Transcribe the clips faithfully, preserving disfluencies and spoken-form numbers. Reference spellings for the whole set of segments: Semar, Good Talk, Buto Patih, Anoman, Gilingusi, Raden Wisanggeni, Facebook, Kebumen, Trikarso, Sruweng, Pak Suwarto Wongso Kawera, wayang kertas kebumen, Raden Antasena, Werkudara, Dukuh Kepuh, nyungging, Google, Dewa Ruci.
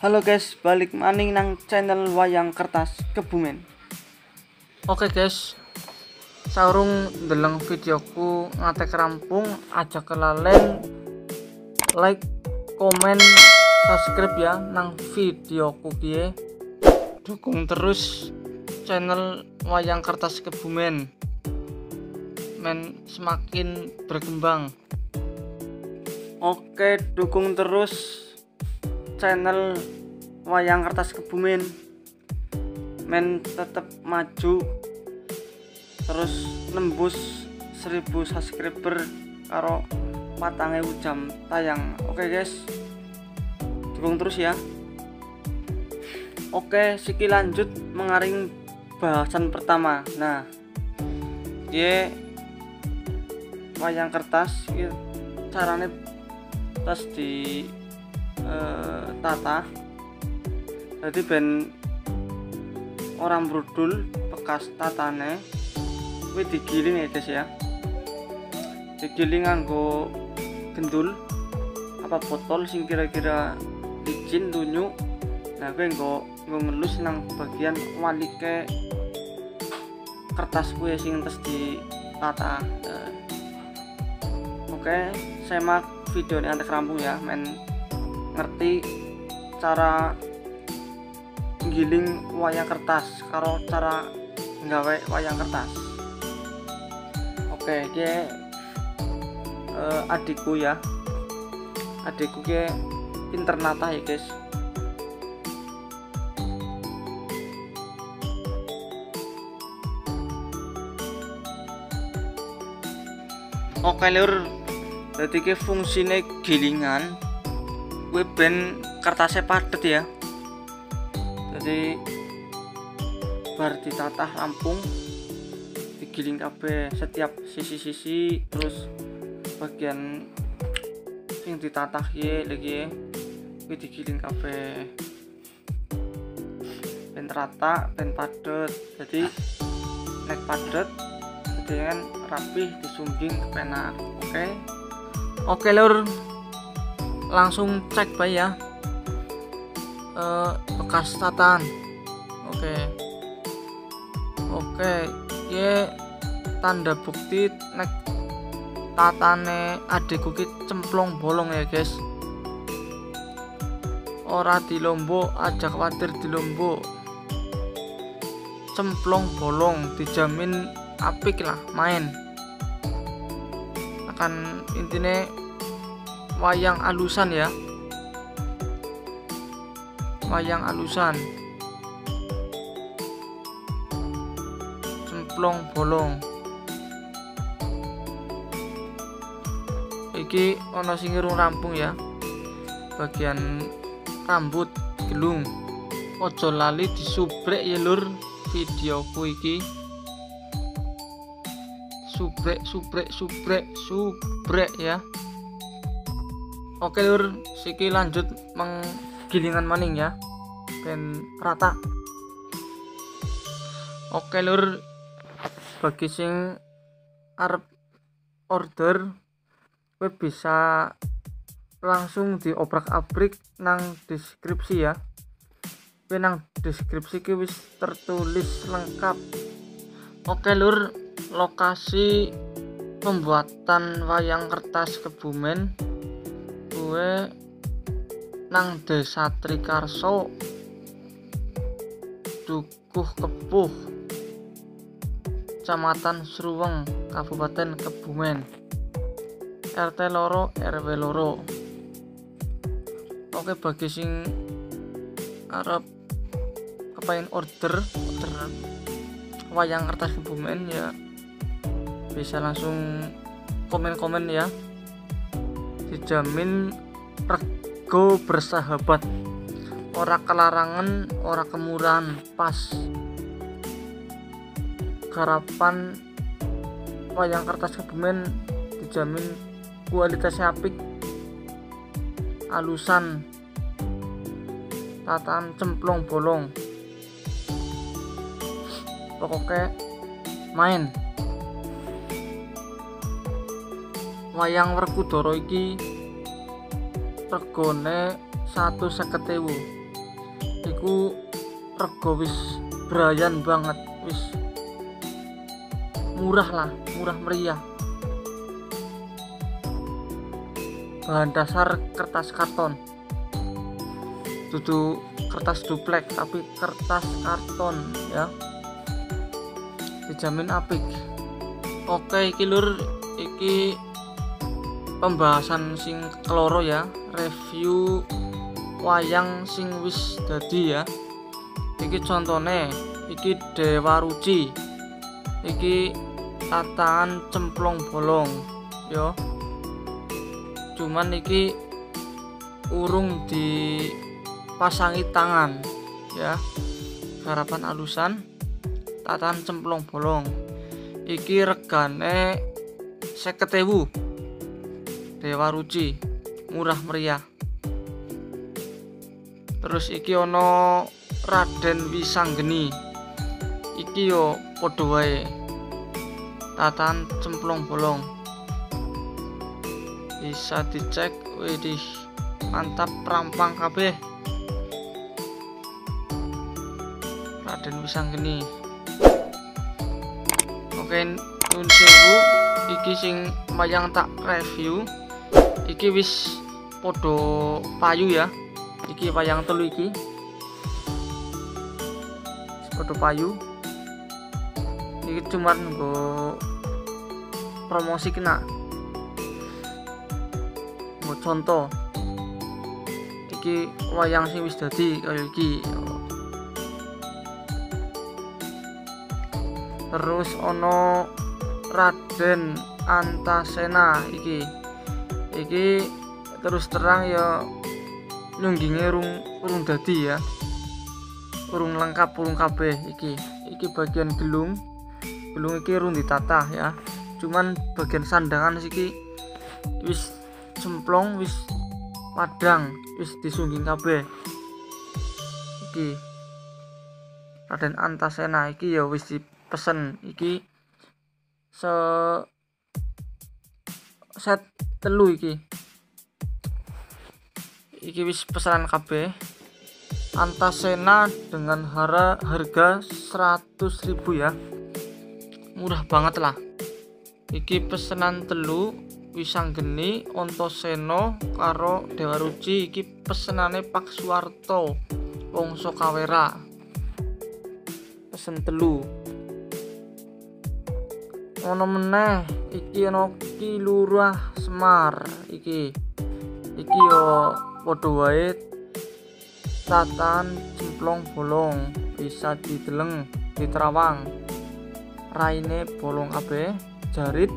Halo guys, balik maning nang channel Wayang Kertas Kebumen. Oke guys, saurung deleng videoku ngatek rampung aja kelalen like, komen, subscribe ya nang videoku kie. Dukung terus channel Wayang Kertas Kebumen, men semakin berkembang. Oke, dukung terus channel Wayang Kertas Kebumen, men tetap maju terus nembus seribu subscriber karo patang ewu jam tayang. Oke guys, dukung terus ya. Oke, siki lanjut mengaring bahasan pertama. Nah, ye wayang kertas carane terus di tata, jadi ben orang brudul bekas tatane kuwi digiling ya guys ya, digiling nganggo gendul apa botol sing kira-kira licin lunyu. Nah kuwi nggo ngelus nang bagian walike kertas kuwi sing terus ditata. Nah, oke, semak video ini antek rampung ya, men ngerti cara nggiling wayang kertas karo cara nggawe wayang kertas. Oke, iki uh, adikku ya, adikku ki pinter nata ya guys. Oke lur, jadi ki fungsinya gilingan gue ben kertasnya padet ya, jadi bar ditatah rampung digiling kabeh setiap sisi-sisi, terus bagian yang ditatah ye lagi gue digiling kabeh ben rata ben padet. Jadi nek padet jadi kan rapih disumbing ke pena. Oke okay. Oke okay, lur, langsung cek baik ya e, bekas tatan. Oke oke ye tanda bukti nek tatane adikku ki cemplong bolong ya guys, ora dilombo aja khawatir dilombo, cemplong bolong dijamin apik lah main. Akan intine wayang alusan ya, wayang alusan cemplong bolong. Iki ono sing ngurung rampung ya, bagian rambut gelung, ojo lali disubrek ya lur videoku iki, subrek subrek subrek subrek ya. Oke lur, siki lanjut menggilingan maning ya ben rata. Oke lur, bagi sing arep order we bisa langsung diobrak-abrik nang deskripsi ya, we nang deskripsi ki wis tertulis lengkap. Oke lur, lokasi pembuatan wayang kertas Kebumen gue nang desa Trikarso, Dukuh Kepuh, Kecamatan Sruweng, Kabupaten Kebumen, R T loro R W loro. Oke, bagi sing arep kepain order order wayang kertas Kebumen ya bisa langsung komen-komen ya, dijamin rego bersahabat, ora kelarangan ora kemurahan, pas garapan wayang kertas Kebumen dijamin kualitasnya apik, alusan tataan cemplong bolong, pokoknya main. Wayang Werkudara iki regane satu seket ewu iku rego wis brayan banget, wis murah lah, murah meriah. Bahan dasar kertas karton, dudu kertas duplek tapi kertas karton ya, dijamin apik. Oke, iki lur, iki pembahasan sing keloro ya, review wayang sing wis dadi ya. Iki contone, iki Dewa Ruci, iki tataan cemplong bolong yo, cuman iki urung dipasangi tangan ya, garapan alusan, tataan cemplong bolong. Iki regane seket ewu, Dewa Ruci, murah meriah. Terus iki ono Raden Wisanggeni, iki yo padha wae, tataan cemplong bolong, bisa dicek. Widih, mantap, rampang kabeh. Raden Wisanggeni. Nun sewu, iki sing wayang tak review, iki wis podo payu ya, iki wayang telu iki podo payu, iki cuman nggo promosi kena, nggo contoh. Iki wayang sing wis dadi kaya iki. Terus ono Raden Antasena iki, iki terus terang ya nungginge urung urung dadi ya, urung lengkap, urung kabeh iki. Iki bagian gelung, gelung iki urung ditata ya, cuman bagian sandangan iki wis cemplong, wis padang, wis disungging kabeh iki. Raden Antasena iki ya wis pesen iki se set telu iki, iki wis pesanan kabeh. Antasena dengan hara, harga seratus ribu ya, murah banget lah. Iki pesanan telu, Wisanggeni, Antasena karo Dewa Ruci, iki pesenane Pak Suwarto Wongso Kawera, pesen telu. Ono meneh iki ono ki lurah Semar iki, iki yo padha wae tatan cemplong bolong, bisa dideleng diterawang, raine bolong kabeh, jarit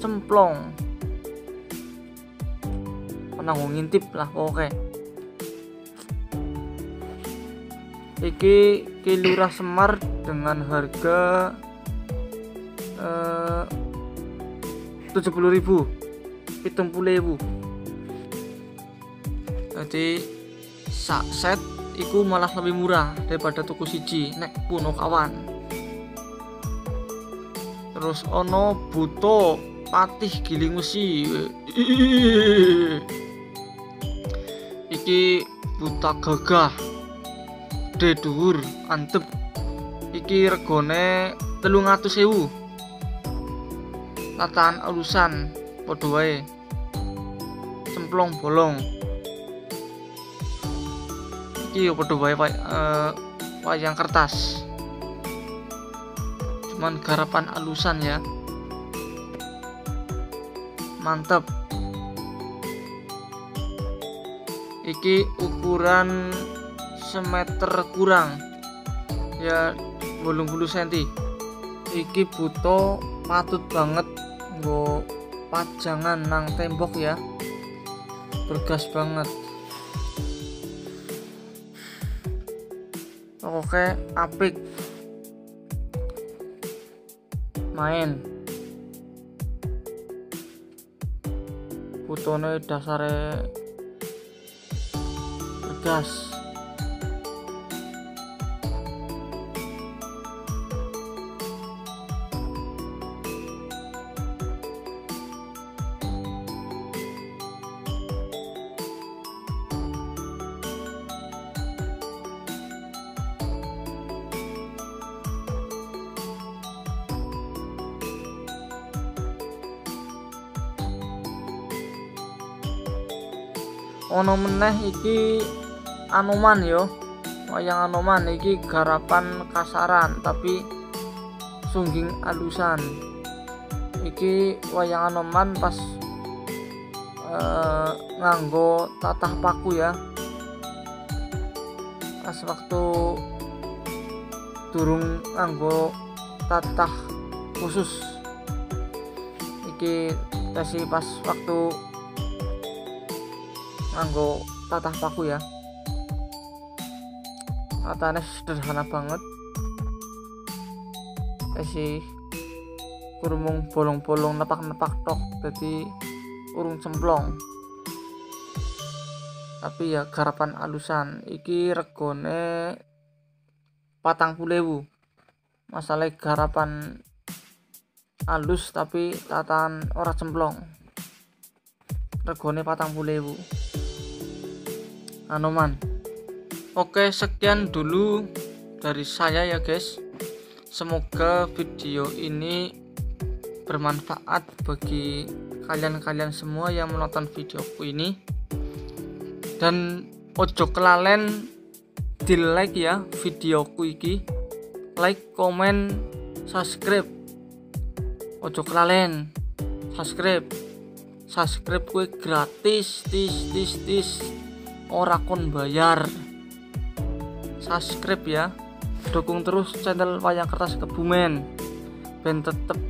cemplong, menanggung ngintip lah. Oke, iki ki lurah Semar dengan harga tujuh puluh ribu, pitung puluh ribu. Jadi sak set iku malah lebih murah daripada tuku siji nek puno kawan. Terus ono Buto Patih Gilingusi. Iki buta gagah, deduhur antep. Iki regone telung atus ewu. Tataan alusan padha wae, cemplong bolong. Iki padha wae uh, wayang kertas, cuman garapan alusan ya, mantep. Iki ukuran semeter kurang ya, bolong bulu senti. Iki buto patut banget nggo pajangan nang tembok ya, bergas banget. Oke, apik, main butone dasare bergas. Ono meneh iki Anoman yo. Wayang Anoman iki garapan kasaran tapi sungging alusan. Iki wayang Anoman pas eh, nganggo tatah paku ya. Pas waktu durung nganggo tatah khusus. Iki kasih pas waktu nganggo tatah paku ya. Katanya sederhana banget, kasih kurung bolong-bolong nepak-nepak tok, jadi urung cemplong. Tapi ya garapan alusan, iki regone patang pulewu. Masalah garapan alus tapi tataan ora cemplong. Regone patang pulewu. Anoman. Oke, sekian dulu dari saya ya guys. Semoga video ini bermanfaat bagi kalian-kalian semua yang menonton videoku ini. Dan ojo kelalen di like ya videoku iki. Like, komen, subscribe. Ojo kelalen subscribe. Subscribe kue gratis, tis tis tis. Ora kon bayar. Subscribe ya, dukung terus channel Wayang Kertas Kebumen ben tetep